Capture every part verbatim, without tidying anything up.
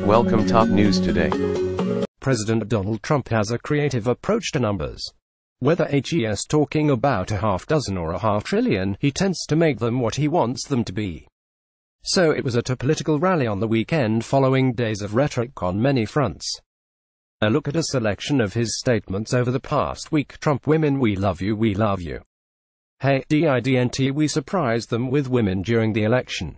Welcome Top News Today. President Donald Trump has a creative approach to numbers. Whether he's talking about a half dozen or a half trillion, he tends to make them what he wants them to be. So it was at a political rally on the weekend following days of rhetoric on many fronts. A look at a selection of his statements over the past week. Trump: women, we love you, we love you. Hey, didn't we surprise them with women during the election?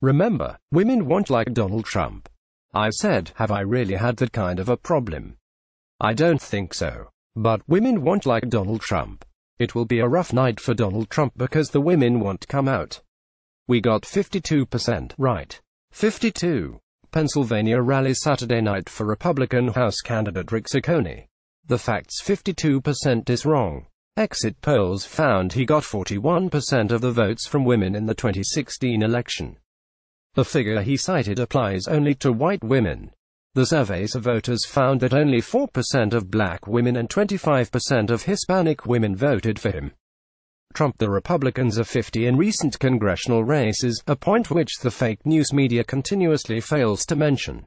Remember, women won't like Donald Trump. I said, have I really had that kind of a problem? I don't think so. But women won't like Donald Trump. It will be a rough night for Donald Trump because the women won't come out. We got fifty-two percent right. fifty-two. Pennsylvania rally Saturday night for Republican House candidate Rick Saccone. The facts: fifty-two percent is wrong. Exit polls found he got forty-one percent of the votes from women in the twenty sixteen election. The figure he cited applies only to white women. The surveys of voters found that only four percent of black women and twenty-five percent of Hispanic women voted for him. Trump: the Republicans are fifty in recent congressional races, a point which the fake news media continuously fails to mention.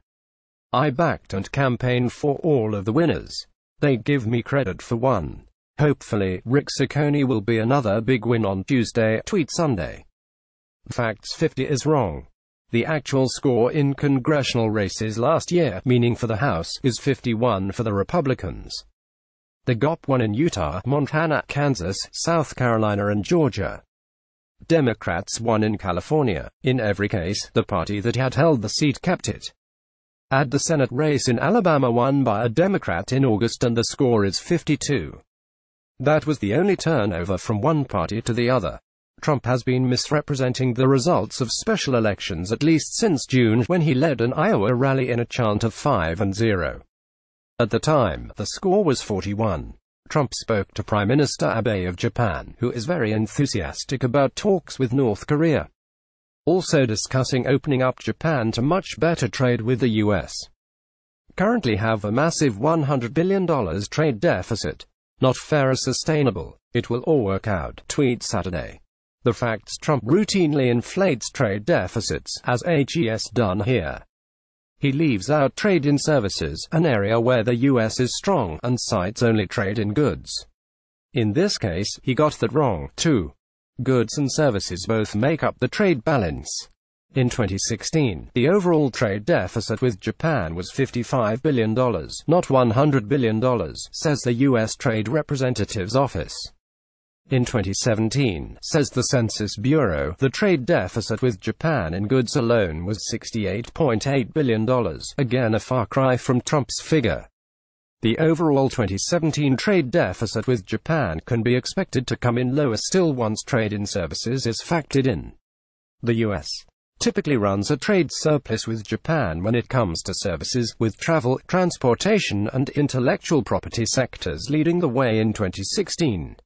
I backed and campaigned for all of the winners. They give me credit for one. Hopefully, Rick Saccone will be another big win on Tuesday, tweet Sunday. Facts: fifty is wrong. The actual score in congressional races last year, meaning for the House, is fifty-one for the Republicans. The G O P won in Utah, Montana, Kansas, South Carolina and Georgia. Democrats won in California. In every case, the party that had held the seat kept it. Add the Senate race in Alabama won by a Democrat in August and the score is fifty-two. That was the only turnover from one party to the other. Trump has been misrepresenting the results of special elections at least since June, when he led an Iowa rally in a chant of five and zero. At the time, the score was forty-one. Trump spoke to Prime Minister Abe of Japan, who is very enthusiastic about talks with North Korea, also discussing opening up Japan to much better trade with the U S. Currently have a massive one hundred billion dollars trade deficit. Not fair or sustainable. It will all work out, tweet Saturday. The facts: Trump routinely inflates trade deficits, as he's done here. He leaves out trade in services, an area where the U S is strong, and cites only trade in goods. In this case, he got that wrong, too. Goods and services both make up the trade balance. In twenty sixteen, the overall trade deficit with Japan was fifty-five billion dollars, not one hundred billion dollars, says the U S Trade Representative's Office. In twenty seventeen, says the Census Bureau, the trade deficit with Japan in goods alone was sixty-eight point eight billion dollars, again a far cry from Trump's figure. The overall twenty seventeen trade deficit with Japan can be expected to come in lower still once trade in services is factored in. The U S typically runs a trade surplus with Japan when it comes to services, with travel, transportation and intellectual property sectors leading the way in twenty sixteen.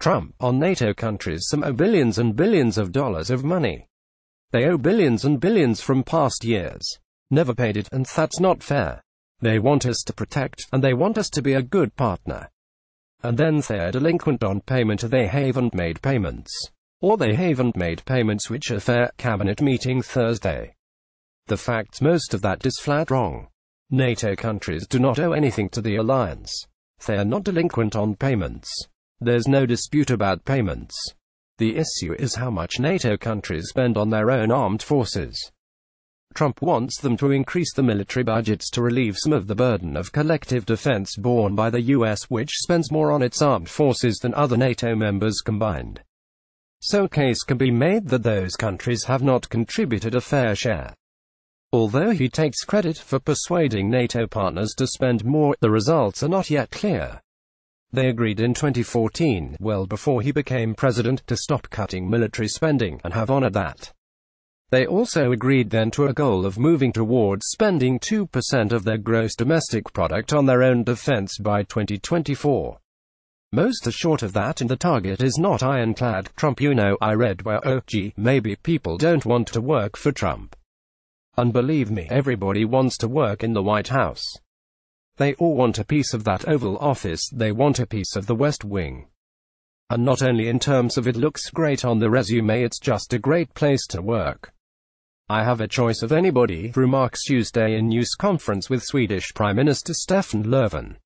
Trump: on NATO countries some owe billions and billions of dollars of money. They owe billions and billions from past years. Never paid it, and that's not fair. They want us to protect, and they want us to be a good partner. And then they're delinquent on payment, or they haven't made payments. Or they haven't made payments which are fair. Cabinet meeting Thursday. The facts: most of that is flat wrong. NATO countries do not owe anything to the alliance. They're not delinquent on payments. There's no dispute about payments. The issue is how much NATO countries spend on their own armed forces. Trump wants them to increase the military budgets to relieve some of the burden of collective defense borne by the U S, which spends more on its armed forces than other NATO members combined. So case can be made that those countries have not contributed a fair share. Although he takes credit for persuading NATO partners to spend more, the results are not yet clear. They agreed in twenty fourteen, well before he became president, to stop cutting military spending, and have honored that. They also agreed then to a goal of moving towards spending two percent of their gross domestic product on their own defense by twenty twenty-four. Most are short of that, and the target is not ironclad. Trump: you know, I read where, oh gee, maybe people don't want to work for Trump. And believe me, everybody wants to work in the White House. They all want a piece of that Oval Office, they want a piece of the West Wing. And not only in terms of it looks great on the resume, it's just a great place to work. I have a choice of anybody, remarks Tuesday in news conference with Swedish Prime Minister Stefan Löfven.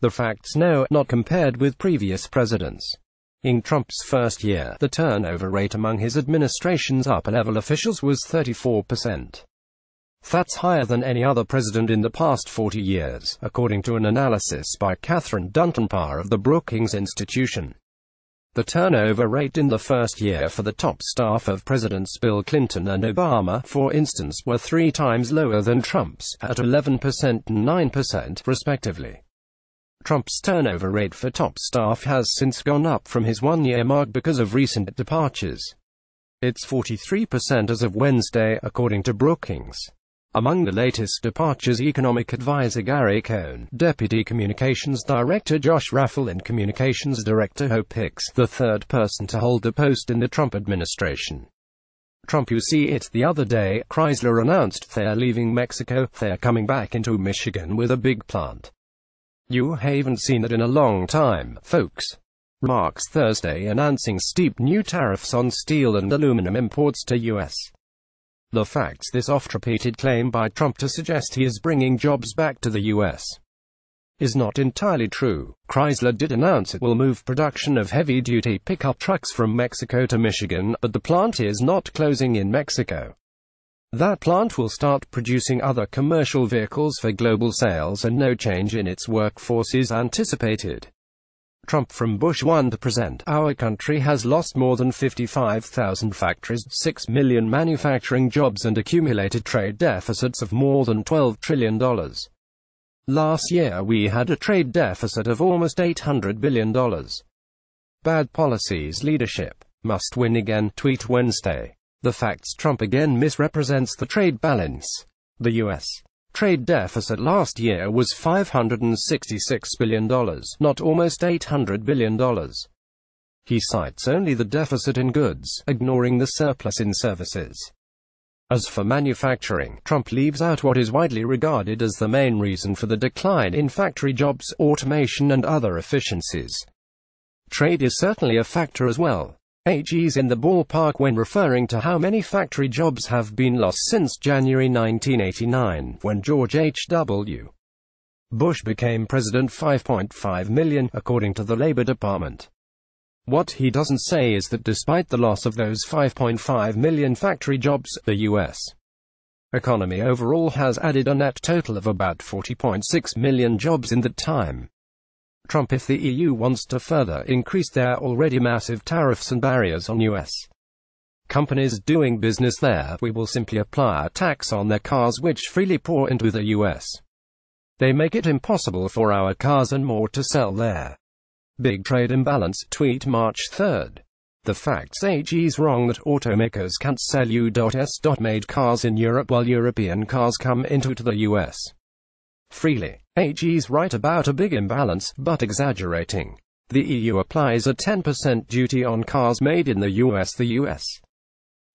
The facts now, not compared with previous presidents. In Trump's first year, the turnover rate among his administration's upper-level officials was thirty-four percent. That's higher than any other president in the past forty years, according to an analysis by Catherine Dunton-Parr of the Brookings Institution. The turnover rate in the first year for the top staff of Presidents Bill Clinton and Obama, for instance, were three times lower than Trump's, at eleven percent and nine percent, respectively. Trump's turnover rate for top staff has since gone up from his one-year mark because of recent departures. It's forty-three percent as of Wednesday, according to Brookings. Among the latest departures, economic advisor Gary Cohn, deputy communications director Josh Raffle and communications director Hope Hicks, the third person to hold the post in the Trump administration. Trump, you see it the other day, Chrysler announced they're leaving Mexico, they're coming back into Michigan with a big plant. You haven't seen it in a long time, folks. Remarks Thursday announcing steep new tariffs on steel and aluminum imports to U S The facts, this oft-repeated claim by Trump to suggest he is bringing jobs back to the U S is not entirely true. Chrysler did announce it will move production of heavy-duty pickup trucks from Mexico to Michigan, but the plant is not closing in Mexico. That plant will start producing other commercial vehicles for global sales, and no change in its workforce is anticipated. Trump from Bush one to present, our country has lost more than fifty-five thousand factories, six million manufacturing jobs and accumulated trade deficits of more than twelve trillion dollars. Last year we had a trade deficit of almost eight hundred billion dollars. Bad policies, leadership must win again, tweet Wednesday. The facts, Trump again misrepresents the trade balance. The U S trade deficit last year was five hundred sixty-six billion dollars, not almost eight hundred billion dollars. He cites only the deficit in goods, ignoring the surplus in services. As for manufacturing, Trump leaves out what is widely regarded as the main reason for the decline in factory jobs, automation and other efficiencies. Trade is certainly a factor as well. He's in the ballpark when referring to how many factory jobs have been lost since January nineteen eighty-nine, when George H W Bush became president. Five point five million, according to the Labor Department. What he doesn't say is that despite the loss of those five point five million factory jobs, the U S economy overall has added a net total of about forty point six million jobs in that time. Trump, if the E U wants to further increase their already massive tariffs and barriers on U S companies doing business there, we will simply apply a tax on their cars which freely pour into the U S They make it impossible for our cars and more to sell there. Big trade imbalance, tweet March third. The facts, he's wrong that automakers can't sell U S made cars in Europe while European cars come into to the U S freely. He's right about a big imbalance, but exaggerating. The E U applies a ten percent duty on cars made in the U S. The U S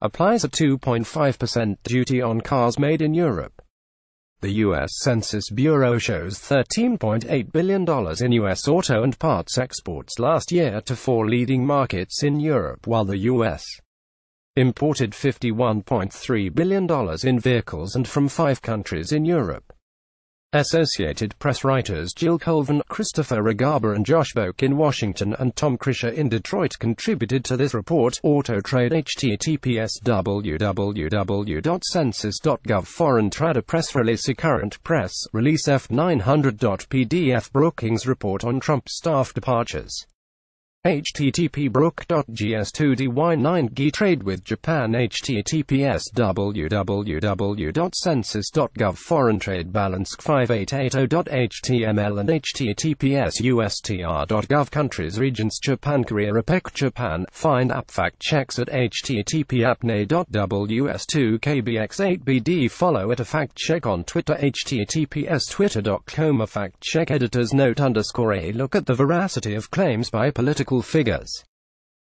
applies a two point five percent duty on cars made in Europe. The U S Census Bureau shows thirteen point eight billion dollars in U S auto and parts exports last year to four leading markets in Europe, while the U S imported fifty-one point three billion dollars in vehicles and from five countries in Europe. Associated Press writers Jill Colvin, Christopher Regarber and Josh Boak in Washington and Tom Krischer in Detroit contributed to this report. Auto trade, H T T P S w w w dot census dot gov Foreign trader press release, current press release F nine hundred dot P D F Brookings report on Trump staff departures. H T T P brook dot g s two d y nine g Trade with Japan, H T T P S w w w dot census dot gov Foreign trade balance five eight eight zero dot h t m l and H T T P S u s t r dot gov Countries, regions, Japan, Korea, APEC, Japan. Find app fact checks at h t t p a p n e dot w s two k b x eight b d. Follow at a fact check on Twitter, H T T P S twitter dot com a fact check editors note underscore a look at the veracity of claims by political figures.